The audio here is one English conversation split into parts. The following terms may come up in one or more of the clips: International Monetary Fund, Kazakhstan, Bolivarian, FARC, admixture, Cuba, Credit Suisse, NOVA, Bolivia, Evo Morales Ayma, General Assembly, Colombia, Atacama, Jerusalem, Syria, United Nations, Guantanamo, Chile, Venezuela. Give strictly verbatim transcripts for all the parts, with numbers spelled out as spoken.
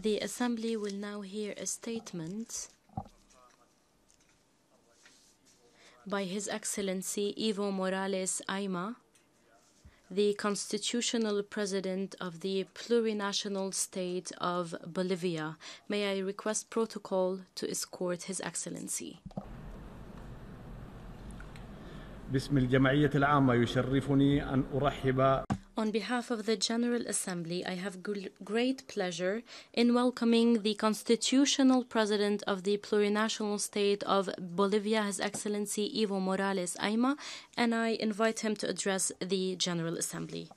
The Assembly will now hear a statement by His Excellency Evo Morales Ayma, the Constitutional President of the Plurinational State of Bolivia. May I request protocol to escort His Excellency. On behalf of the General Assembly, I have great pleasure in welcoming the Constitutional President of the Plurinational State of Bolivia, His Excellency Evo Morales Ayma, and I invite him to address the General Assembly.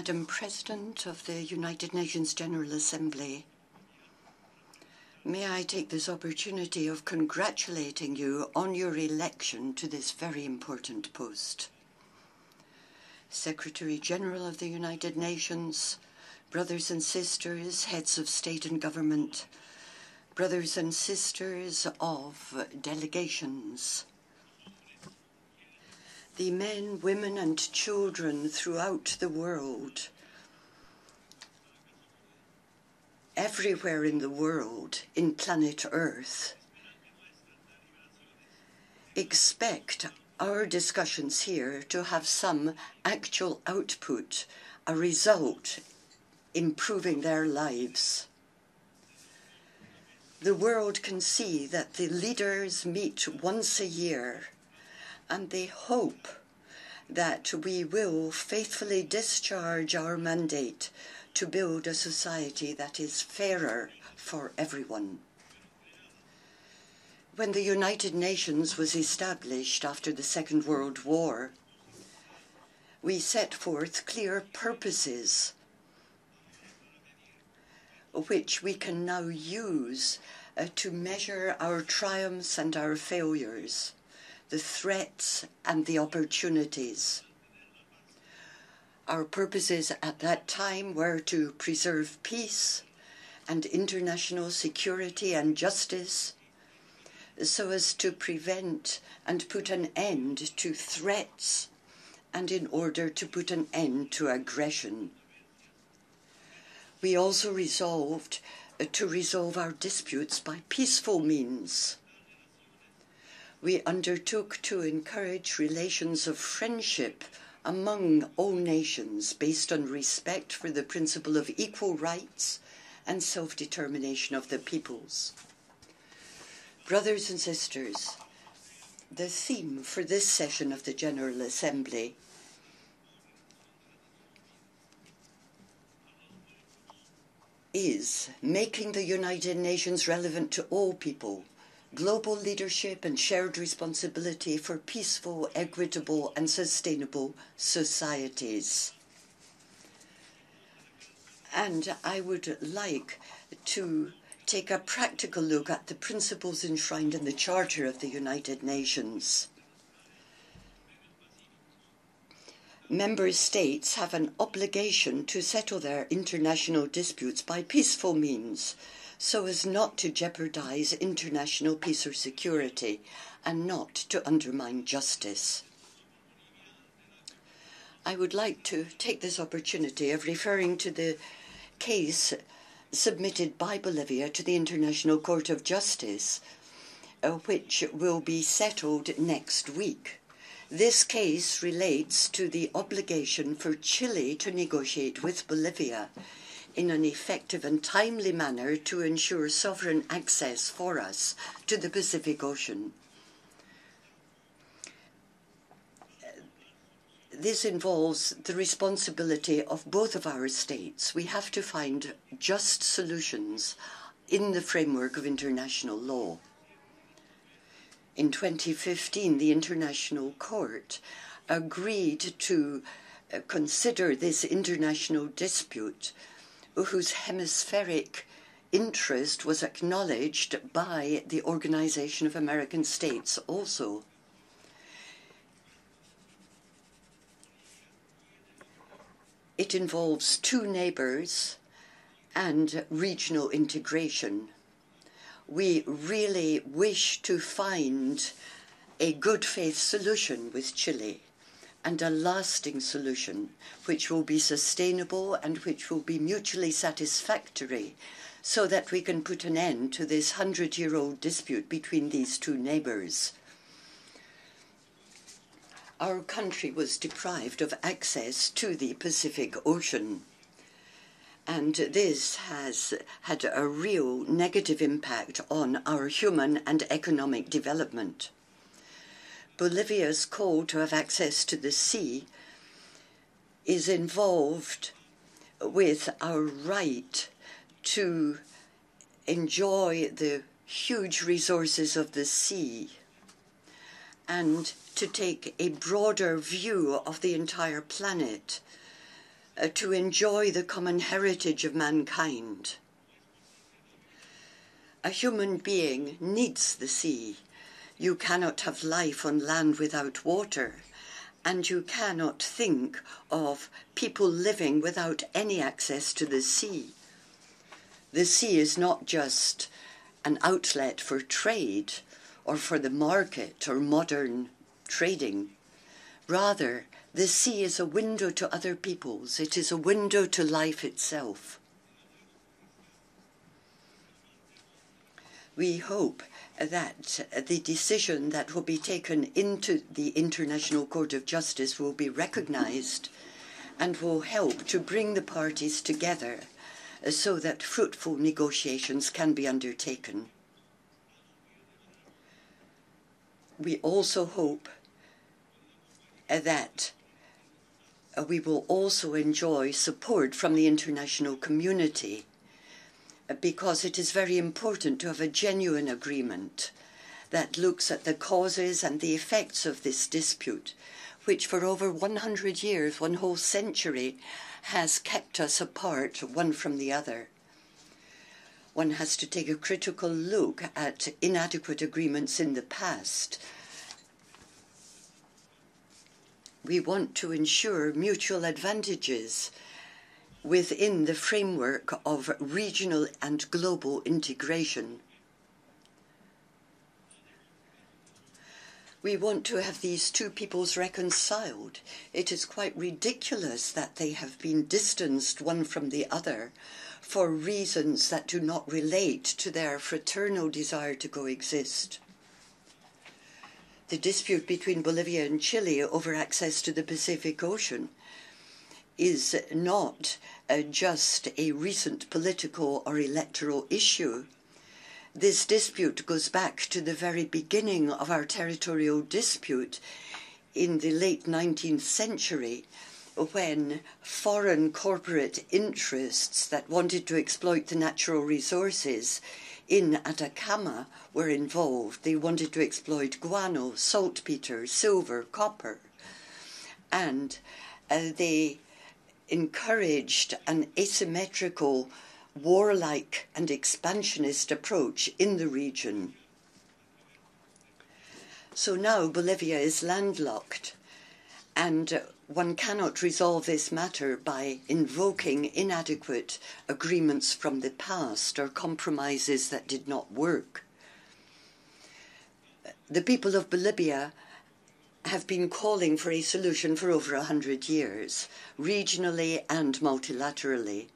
Madam President of the United Nations General Assembly, may I take this opportunity of congratulating you on your election to this very important post. Secretary General of the United Nations, brothers and sisters, heads of state and government, brothers and sisters of delegations, the men, women, and children throughout the world, everywhere in the world, in planet Earth, expect our discussions here to have some actual output, a result, improving their lives. The world can see that the leaders meet once a year, and they hope that we will faithfully discharge our mandate to build a society that is fairer for everyone. When the United Nations was established after the Second World War, we set forth clear purposes which we can now use uh, to measure our triumphs and our failures, the threats and the opportunities. Our purposes at that time were to preserve peace and international security and justice so as to prevent and put an end to threats and in order to put an end to aggression. We also resolved to resolve our disputes by peaceful means. We undertook to encourage relations of friendship among all nations based on respect for the principle of equal rights and self-determination of the peoples. Brothers and sisters, the theme for this session of the General Assembly is making the United Nations relevant to all people, global leadership and shared responsibility for peaceful, equitable, and sustainable societies. And I would like to take a practical look at the principles enshrined in the Charter of the United Nations. Member states have an obligation to settle their international disputes by peaceful means, so as not to jeopardize international peace or security, and not to undermine justice. I would like to take this opportunity of referring to the case submitted by Bolivia to the International Court of Justice, uh, which will be settled next week. This case relates to the obligation for Chile to negotiate with Bolivia in an effective and timely manner to ensure sovereign access for us to the Pacific Ocean. This involves the responsibility of both of our states. We have to find just solutions in the framework of international law. In twenty fifteen, the International Court agreed to consider this international dispute, whose hemispheric interest was acknowledged by the Organization of American States also. It involves two neighbors and regional integration. We really wish to find a good faith solution with Chile and a lasting solution which will be sustainable and which will be mutually satisfactory, so that we can put an end to this hundred-year-old dispute between these two neighbors. Our country was deprived of access to the Pacific Ocean, and this has had a real negative impact on our human and economic development. Bolivia's call to have access to the sea is involved with our right to enjoy the huge resources of the sea and to take a broader view of the entire planet, uh, to enjoy the common heritage of mankind. A human being needs the sea. You cannot have life on land without water, and you cannot think of people living without any access to the sea. The sea is not just an outlet for trade or for the market or modern trading. Rather, the sea is a window to other peoples. It is a window to life itself. We hope that the decision that will be taken into the International Court of Justice will be recognized and will help to bring the parties together so that fruitful negotiations can be undertaken. We also hope that we will also enjoy support from the international community, because it is very important to have a genuine agreement that looks at the causes and the effects of this dispute, which for over one hundred years, one whole century, has kept us apart one from the other. One has to take a critical look at inadequate agreements in the past. We want to ensure mutual advantages within the framework of regional and global integration. We want to have these two peoples reconciled. It is quite ridiculous that they have been distanced one from the other for reasons that do not relate to their fraternal desire to coexist. The dispute between Bolivia and Chile over access to the Pacific Ocean is not uh, just a recent political or electoral issue. This dispute goes back to the very beginning of our territorial dispute in the late nineteenth century, when foreign corporate interests that wanted to exploit the natural resources in Atacama were involved. They wanted to exploit guano, saltpeter, silver, copper, and uh, they encouraged an asymmetrical, warlike and expansionist approach in the region. So now Bolivia is landlocked, and one cannot resolve this matter by invoking inadequate agreements from the past or compromises that did not work. The people of Bolivia have been calling for a solution for over a hundred years, regionally and multilaterally.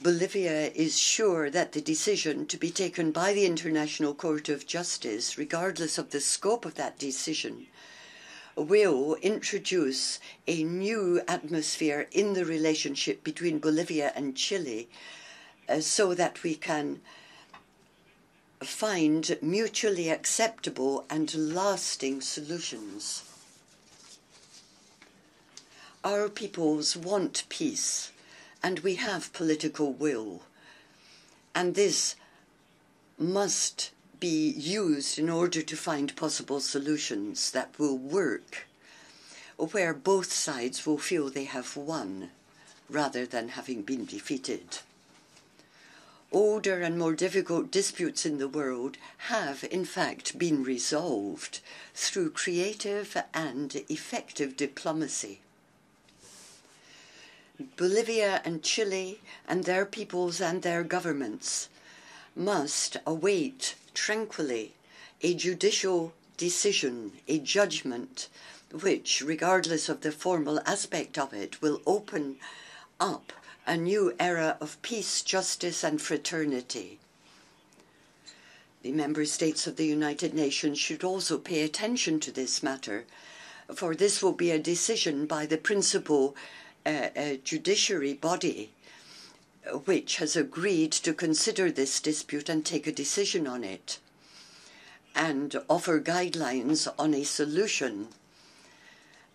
Bolivia is sure that the decision to be taken by the International Court of Justice, regardless of the scope of that decision, will introduce a new atmosphere in the relationship between Bolivia and Chile, uh, so that we can find mutually acceptable and lasting solutions. Our peoples want peace, and we have political will, and this must be used in order to find possible solutions that will work, where both sides will feel they have won rather than having been defeated. Older and more difficult disputes in the world have, in fact, been resolved through creative and effective diplomacy. Bolivia and Chile and their peoples and their governments must await tranquilly a judicial decision, a judgment, which, regardless of the formal aspect of it, will open up a new era of peace, justice, and fraternity. The member states of the United Nations should also pay attention to this matter, for this will be a decision by the principal uh, uh, judiciary body, which has agreed to consider this dispute and take a decision on it, and offer guidelines on a solution.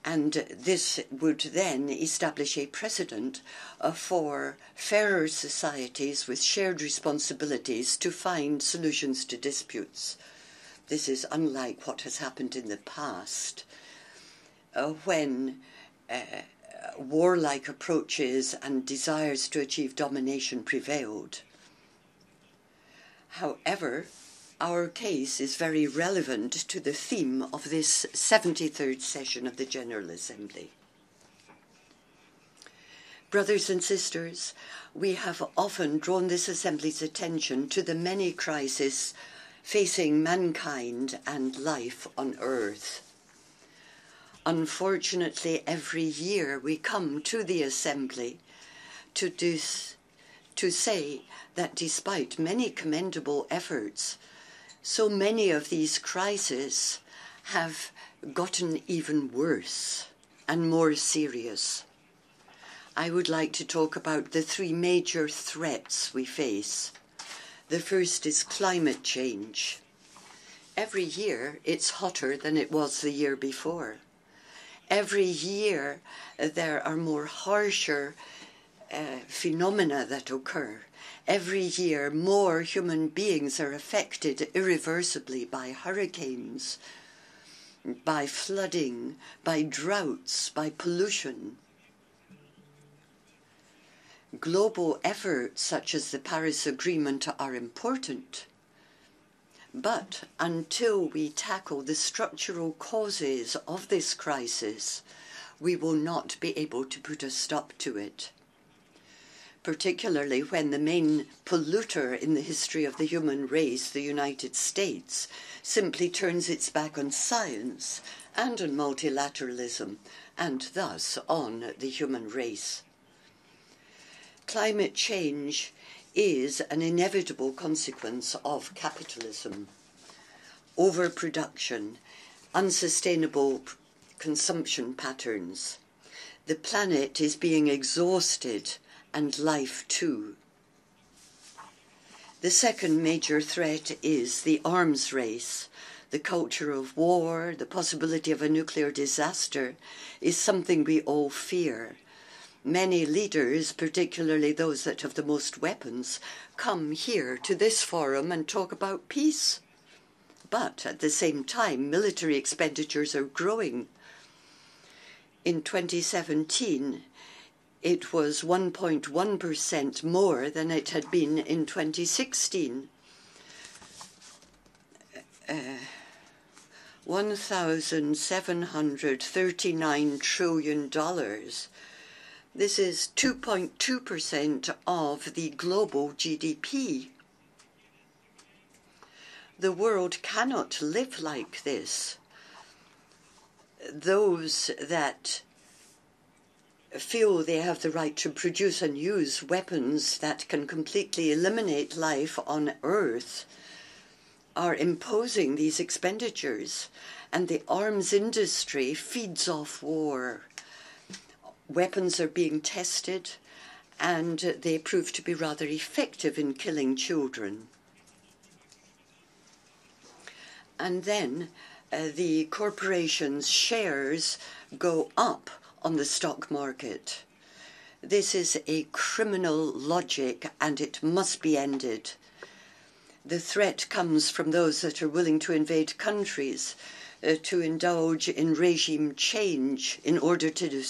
And this would then establish a precedent uh, for fairer societies with shared responsibilities to find solutions to disputes. This is unlike what has happened in the past, uh, when uh, warlike approaches and desires to achieve domination prevailed. However, our case is very relevant to the theme of this seventy-third session of the General Assembly. Brothers and sisters, we have often drawn this Assembly's attention to the many crises facing mankind and life on Earth. Unfortunately, every year we come to the Assembly to, dis to say that despite many commendable efforts, so many of these crises have gotten even worse and more serious. I would like to talk about the three major threats we face. The first is climate change. Every year it's hotter than it was the year before. Every year there are more harsher uh, phenomena that occur. Every year, more human beings are affected irreversibly by hurricanes, by flooding, by droughts, by pollution. Global efforts such as the Paris Agreement are important, but until we tackle the structural causes of this crisis, we will not be able to put a stop to it. Particularly when the main polluter in the history of the human race, the United States, simply turns its back on science and on multilateralism, and thus on the human race. Climate change is an inevitable consequence of capitalism. Overproduction, unsustainable consumption patterns. The planet is being exhausted, and life too. The second major threat is the arms race. The culture of war, the possibility of a nuclear disaster, is something we all fear. Many leaders, particularly those that have the most weapons, come here to this forum and talk about peace. But at the same time, military expenditures are growing. In twenty seventeen, it was one point one percent more than it had been in twenty sixteen. Uh, one thousand seven hundred thirty-nine trillion dollars. This is two point two percent of the global G D P. The world cannot live like this. Those that feel they have the right to produce and use weapons that can completely eliminate life on Earth are imposing these expenditures, and the arms industry feeds off war. Weapons are being tested, and they prove to be rather effective in killing children. And then uh, the corporations' shares go up on the stock market. This is a criminal logic and it must be ended. The threat comes from those that are willing to invade countries, uh, to indulge in regime change in order to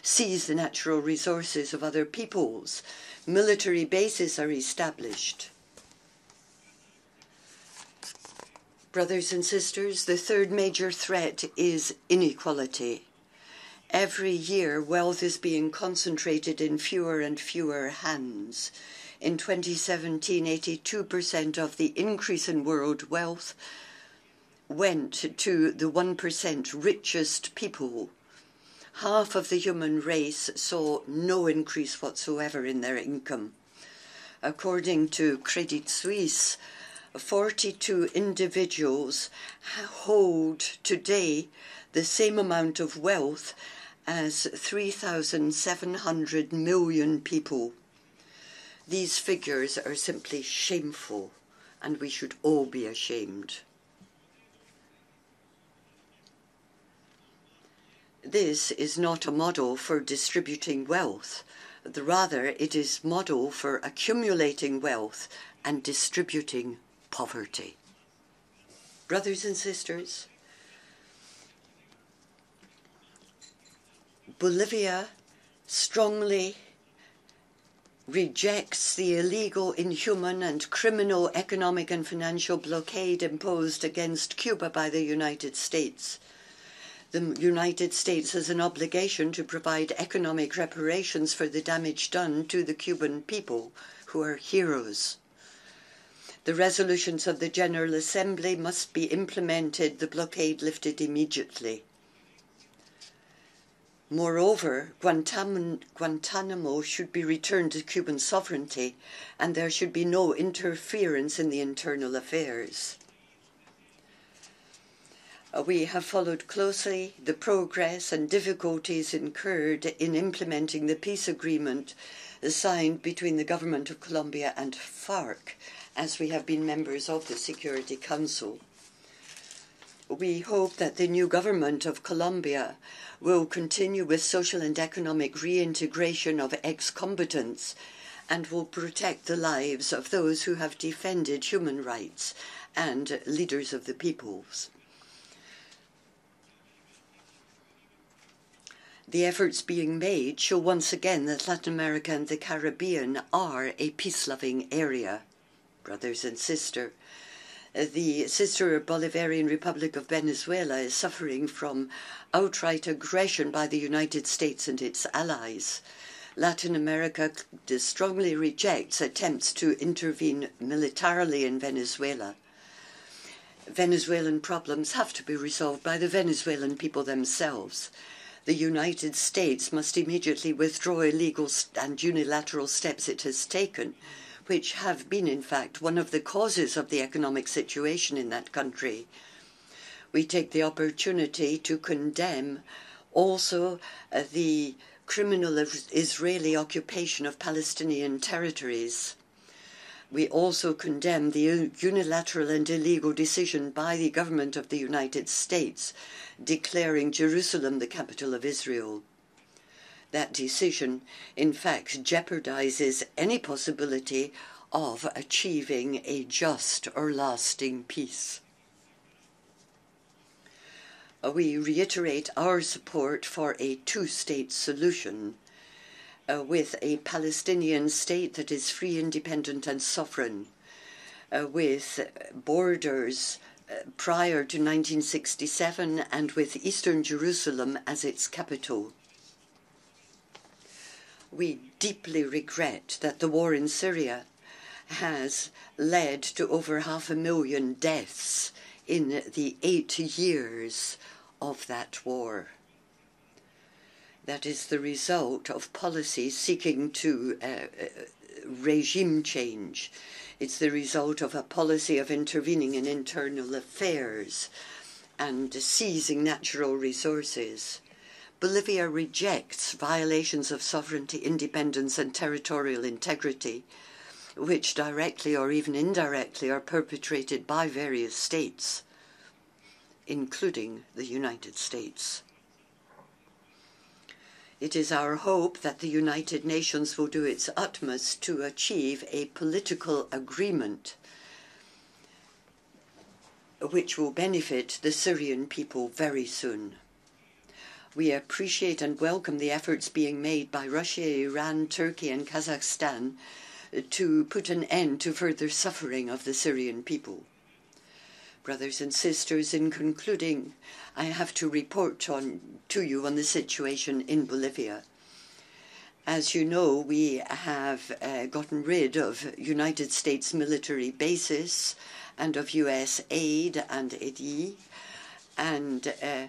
seize the natural resources of other peoples. Military bases are established. Brothers and sisters, the third major threat is inequality. Every year, wealth is being concentrated in fewer and fewer hands. In twenty seventeen, eighty-two percent of the increase in world wealth went to the one percent richest people. Half of the human race saw no increase whatsoever in their income. According to Credit Suisse, forty-two individuals hold today the same amount of wealth as three thousand seven hundred million people. These figures are simply shameful, and we should all be ashamed. This is not a model for distributing wealth. Rather, it is a model for accumulating wealth and distributing poverty. Brothers and sisters, Bolivia strongly rejects the illegal, inhuman, and criminal economic and financial blockade imposed against Cuba by the United States. The United States has an obligation to provide economic reparations for the damage done to the Cuban people, who are heroes. The resolutions of the General Assembly must be implemented, the blockade lifted immediately. Moreover, Guantanamo should be returned to Cuban sovereignty, and there should be no interference in the internal affairs. We have followed closely the progress and difficulties incurred in implementing the peace agreement signed between the government of Colombia and FARC, as we have been members of the Security Council. We hope that the new government of Colombia will continue with social and economic reintegration of ex-combatants and will protect the lives of those who have defended human rights and leaders of the peoples. The efforts being made show once again that Latin America and the Caribbean are a peace-loving area. Brothers and sisters, the sister Bolivarian Republic of Venezuela is suffering from outright aggression by the United States and its allies. Latin America strongly rejects attempts to intervene militarily in Venezuela. Venezuelan problems have to be resolved by the Venezuelan people themselves. The United States must immediately withdraw illegal and unilateral steps it has taken, which have been, in fact, one of the causes of the economic situation in that country. We take the opportunity to condemn also uh, the criminal Israeli occupation of Palestinian territories. We also condemn the unilateral and illegal decision by the government of the United States declaring Jerusalem the capital of Israel. That decision, in fact, jeopardizes any possibility of achieving a just or lasting peace. We reiterate our support for a two-state solution, Uh, with a Palestinian state that is free, independent, and sovereign, uh, with borders uh, prior to nineteen sixty-seven and with Eastern Jerusalem as its capital. We deeply regret that the war in Syria has led to over half a million deaths in the eight years of that war. That is the result of policies seeking to uh, uh, regime change. It's the result of a policy of intervening in internal affairs and seizing natural resources. Bolivia rejects violations of sovereignty, independence, and territorial integrity, which directly or even indirectly are perpetrated by various states, including the United States. It is our hope that the United Nations will do its utmost to achieve a political agreement which will benefit the Syrian people very soon. We appreciate and welcome the efforts being made by Russia, Iran, Turkey, and Kazakhstan to put an end to further suffering of the Syrian people. Brothers and sisters, in concluding, I have to report on to you on the situation in Bolivia. As you know, we have uh, gotten rid of United States military bases and of U S aid and I D, and uh,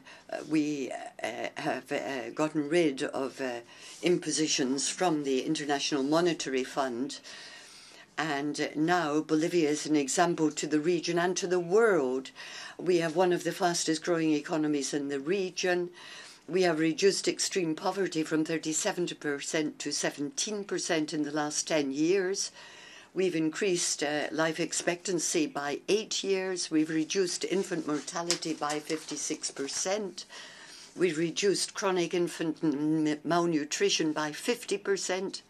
we uh, have uh, gotten rid of uh, impositions from the International Monetary Fund. And now Bolivia is an example to the region and to the world. We have one of the fastest growing economies in the region. We have reduced extreme poverty from thirty-seven percent to seventeen percent in the last ten years. We've increased uh, life expectancy by eight years. We've reduced infant mortality by fifty-six percent. We've reduced chronic infant malnutrition by fifty percent.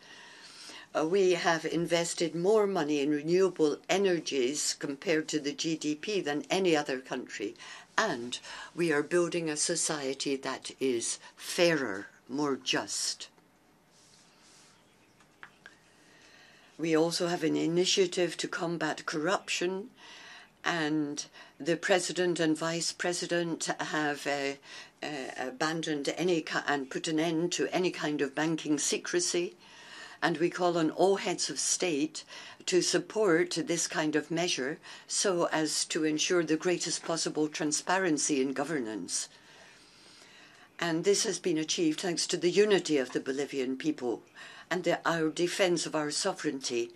Uh, we have invested more money in renewable energies compared to the G D P than any other country, and we are building a society that is fairer, more just. We also have an initiative to combat corruption, and the President and Vice President have uh, uh, abandoned any ki- and put an end to any kind of banking secrecy. And we call on all heads of state to support this kind of measure so as to ensure the greatest possible transparency in governance. And this has been achieved thanks to the unity of the Bolivian people and the, our defense of our sovereignty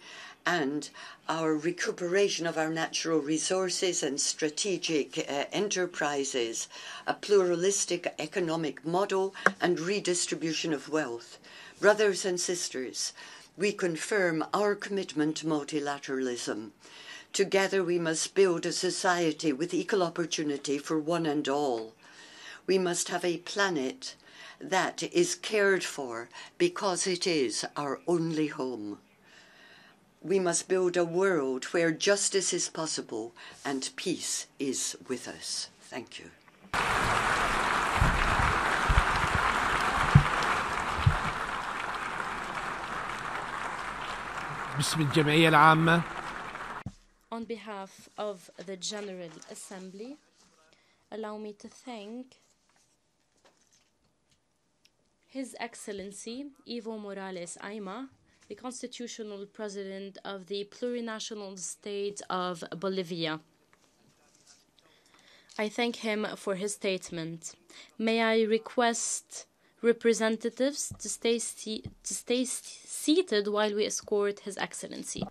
and our recuperation of our natural resources and strategic uh, enterprises, a pluralistic economic model and redistribution of wealth. Brothers and sisters, we confirm our commitment to multilateralism. Together we must build a society with equal opportunity for one and all. We must have a planet that is cared for because it is our only home. We must build a world where justice is possible and peace is with us. Thank you. On behalf of the General Assembly, allow me to thank His Excellency Evo Morales Ayma, the Constitutional President of the Plurinational State of Bolivia. I thank him for his statement. May I request representatives to stay, se- to stay seated while we escort His Excellency.